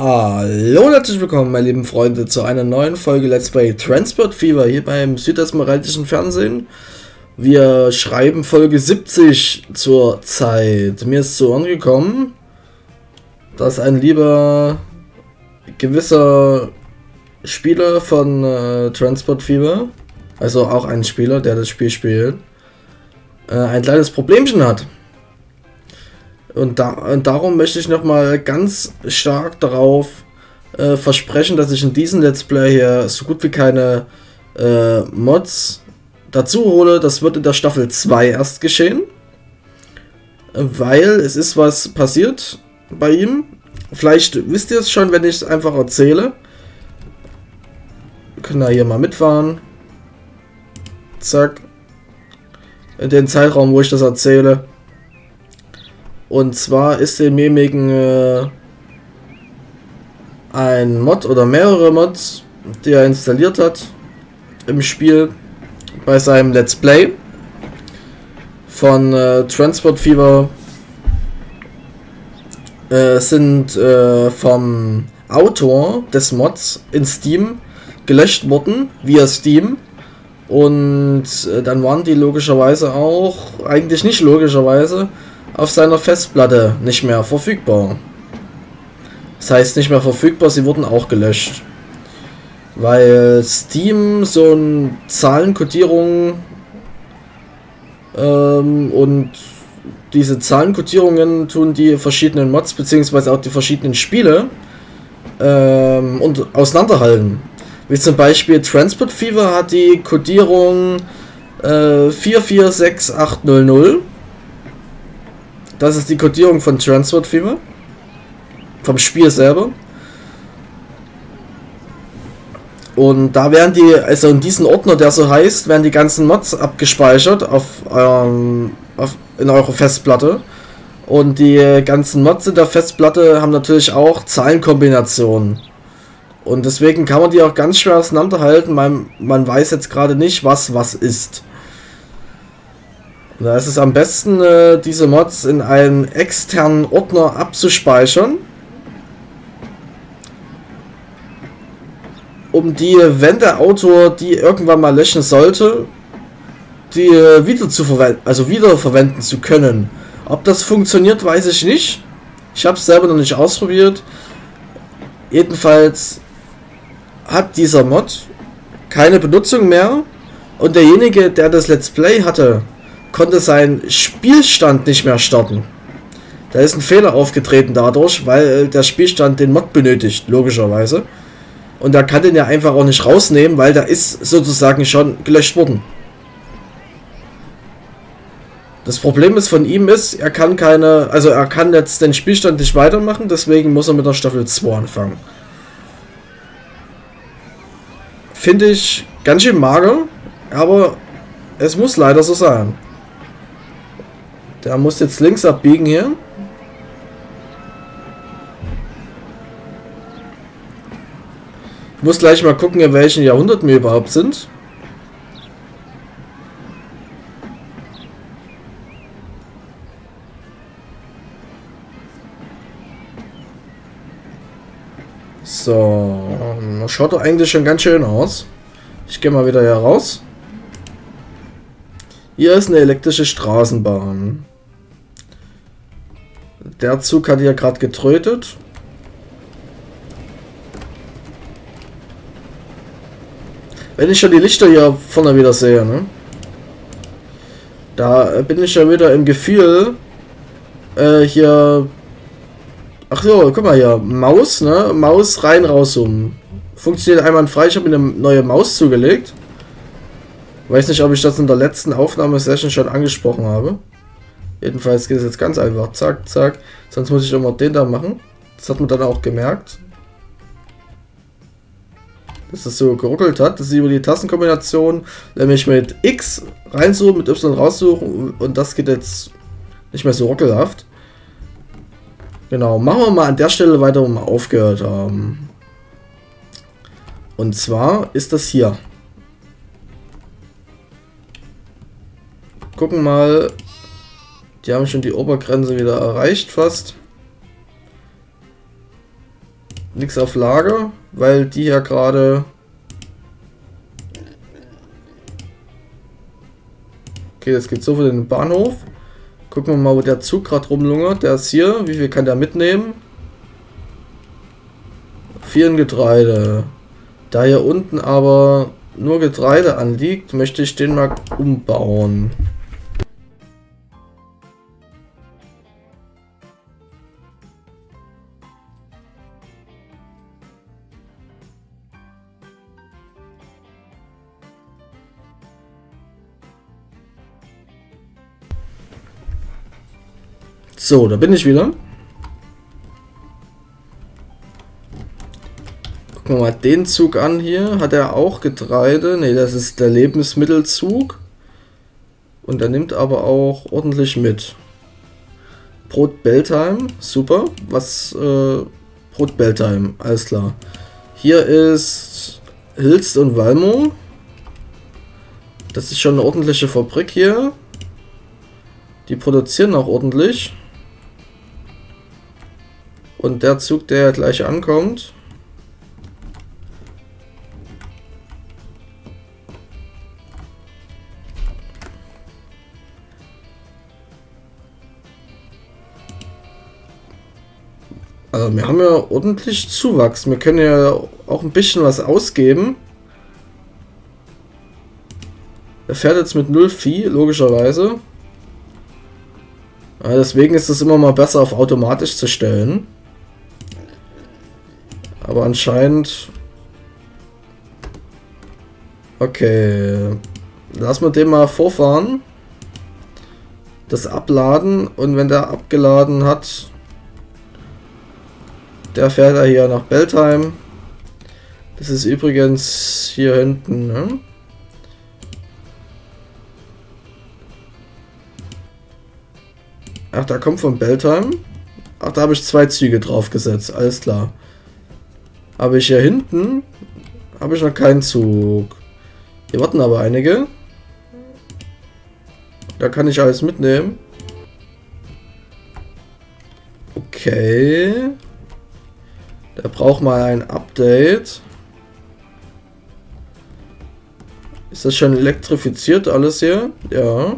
Hallo und herzlich willkommen, meine lieben Freunde, zu einer neuen Folge Let's Play Transport Fever hier beim Süd Esmeraldischen Fernsehen. Wir schreiben Folge 70 zur Zeit. Mir ist zu Ohren gekommen, dass ein lieber gewisser Spieler von Transport Fever, also auch ein Spieler, der das Spiel spielt, ein kleines Problemchen hat. Und darum möchte ich nochmal ganz stark darauf versprechen, dass ich in diesem Let's Play hier so gut wie keine Mods dazu hole. Das wird in der Staffel 2 erst geschehen, weil es ist was passiert bei ihm. Vielleicht wisst ihr es schon, wenn ich es einfach erzähle. Wir können da hier mal mitfahren. Zack. In den Zeitraum, wo ich das erzähle. Und zwar ist in Memegen ein Mod oder mehrere Mods, die er installiert hat im Spiel bei seinem Let's Play von Transport Fever, sind vom Autor des Mods in Steam gelöscht worden, via Steam. Und dann waren die logischerweise auch, eigentlich nicht logischerweise, auf seiner Festplatte nicht mehr verfügbar. Das heißt nicht mehr verfügbar, sie wurden auch gelöscht. Weil Steam so eine Zahlenkodierung und diese Zahlenkodierungen tun die verschiedenen Mods bzw. auch die verschiedenen Spiele und auseinanderhalten. Wie zum Beispiel Transport Fever hat die Kodierung 446800. Das ist die Kodierung von Transport Fever. Vom Spiel selber. Und da werden die, also in diesem Ordner, der so heißt, werden die ganzen Mods abgespeichert in eurer Festplatte. Und die ganzen Mods in der Festplatte haben natürlich auch Zahlenkombinationen. Und deswegen kann man die auch ganz schwer auseinanderhalten, man weiß jetzt gerade nicht, was ist. Da ist es am besten, diese Mods in einen externen Ordner abzuspeichern, um die, wenn der Autor die irgendwann mal löschen sollte, die wiederverwenden zu können. Ob das funktioniert, weiß ich nicht. Ich habe es selber noch nicht ausprobiert. Jedenfalls hat dieser Mod keine Benutzung mehr und derjenige, der das Let's Play hatte, konnte seinen Spielstand nicht mehr starten. Da ist ein Fehler aufgetreten dadurch, weil der Spielstand den Mod benötigt, logischerweise. Und er kann den ja einfach auch nicht rausnehmen, weil der ist sozusagen schon gelöscht worden. Das Problem ist von ihm ist, er kann jetzt den Spielstand nicht weitermachen, deswegen muss er mit der Staffel 2 anfangen. Finde ich ganz schön mager, aber es muss leider so sein. Der muss jetzt links abbiegen hier. Ich muss gleich mal gucken, in welchem Jahrhundert wir überhaupt sind. So, schaut doch eigentlich schon ganz schön aus. Ich gehe mal wieder hier raus. Hier ist eine elektrische Straßenbahn. Der Zug hat hier gerade getrötet. Wenn ich schon die Lichter hier vorne wieder sehe, ne? Da bin ich ja wieder im Gefühl, hier... Ach so, guck mal hier, Maus, ne? Maus rein, raus, um. Funktioniert einwandfrei, ich habe mir eine neue Maus zugelegt. Weiß nicht, ob ich das in der letzten Aufnahmesession schon angesprochen habe. Jedenfalls geht es jetzt ganz einfach. Zack, zack. Sonst muss ich immer den da machen. Das hat man dann auch gemerkt. Dass das so geruckelt hat. Das ist über die Tastenkombination. Nämlich mit X reinsuchen, mit Y raussuchen. Und das geht jetzt nicht mehr so ruckelhaft. Genau, machen wir mal an der Stelle weiter, wo wir aufgehört haben. Und zwar ist das hier. Gucken mal, die haben schon die Obergrenze wieder erreicht fast. nichts auf Lager, weil die ja gerade... Okay, das geht so für den Bahnhof. Gucken wir mal, wo der Zug gerade rumlungert. Der ist hier. Wie viel kann der mitnehmen? 4 Getreide. Da hier unten aber nur Getreide anliegt, möchte ich den mal umbauen. So, da bin ich wieder. Gucken wir mal den Zug an hier. Hat er auch Getreide? Ne, das ist der Lebensmittelzug. Und er nimmt aber auch ordentlich mit. Brotbeltheim, super. Was? Brotbeltheim, alles klar. Hier ist Hilst und Valmo. Das ist schon eine ordentliche Fabrik hier. Die produzieren auch ordentlich. Und der Zug, der gleich ankommt. Also wir haben ja ordentlich Zuwachs. Wir können ja auch ein bisschen was ausgeben. Er fährt jetzt mit 0 Vieh, logischerweise. Ja, deswegen ist es immer mal besser, auf automatisch zu stellen. Aber anscheinend... Okay. Lass mal den mal vorfahren. Das abladen. Und wenn der abgeladen hat... Der fährt er hier nach Beltheim. Das ist übrigens hier hinten, ne? Ach, da kommt von Beltheim. Ach, da habe ich 2 Züge draufgesetzt. Alles klar. Habe ich hier hinten... Habe ich noch keinen Zug. Hier warten aber einige. Da kann ich alles mitnehmen. Okay. Der braucht mal ein Update. Ist das schon elektrifiziert alles hier? Ja.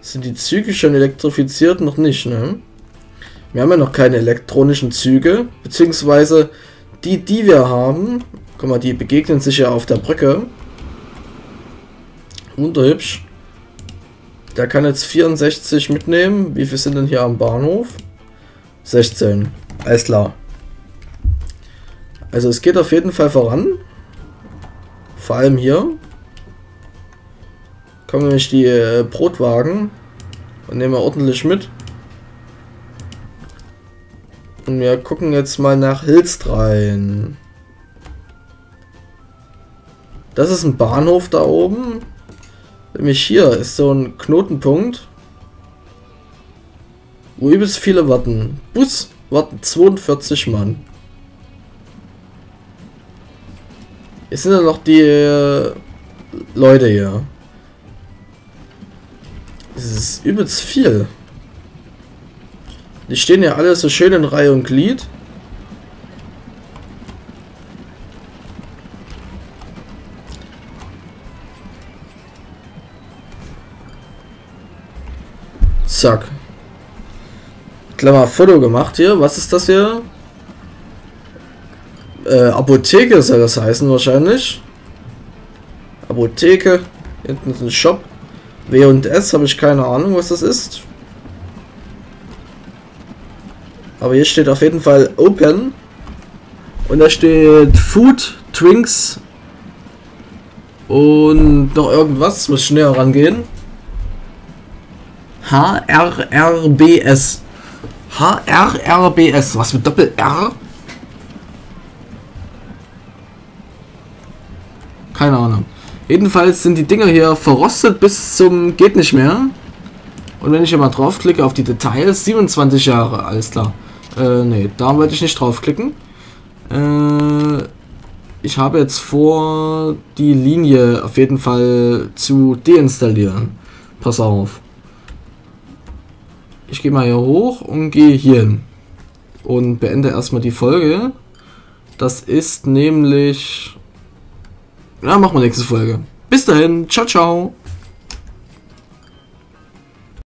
Sind die Züge schon elektrifiziert? Noch nicht, ne? Wir haben ja noch keine elektronischen Züge. Beziehungsweise die, die wir haben. Guck mal, die begegnen sich ja auf der Brücke. Wunderhübsch. Der kann jetzt 64 mitnehmen. Wie viel sind denn hier am Bahnhof? 16. Alles klar. Also es geht auf jeden Fall voran. Vor allem hier. Kommen nämlich die Brotwagen und nehmen wir ordentlich mit. Und wir gucken jetzt mal nach Hilst rein. Das ist ein Bahnhof da oben. Nämlich hier ist so ein Knotenpunkt, wo übelst viele warten. Bus warten 42 Mann. Jetzt sind ja noch die Leute hier. Das ist übelst viel. Die stehen ja alle so schön in Reihe und Glied. Zack. Klammer Foto gemacht hier. Was ist das hier? Apotheke soll das heißen wahrscheinlich. Apotheke. Hinten ist ein Shop. W&S habe ich keine Ahnung, was das ist. Aber hier steht auf jeden Fall Open. Und da steht Food, Drinks und noch irgendwas. Muss ich näher rangehen. HRRBS. HRRBS. Was mit Doppel-R? Keine Ahnung. Jedenfalls sind die Dinger hier verrostet bis zum geht nicht mehr. Und wenn ich hier mal draufklicke auf die Details, 27 Jahre, alles klar. Ne, da wollte ich nicht draufklicken. Ich habe jetzt vor, die Linie auf jeden Fall zu deinstallieren. Pass auf. Ich gehe mal hier hoch und gehe hier hin. Und beende erstmal die Folge. Das ist nämlich... Ja, machen wir nächste Folge. Bis dahin. Ciao, ciao.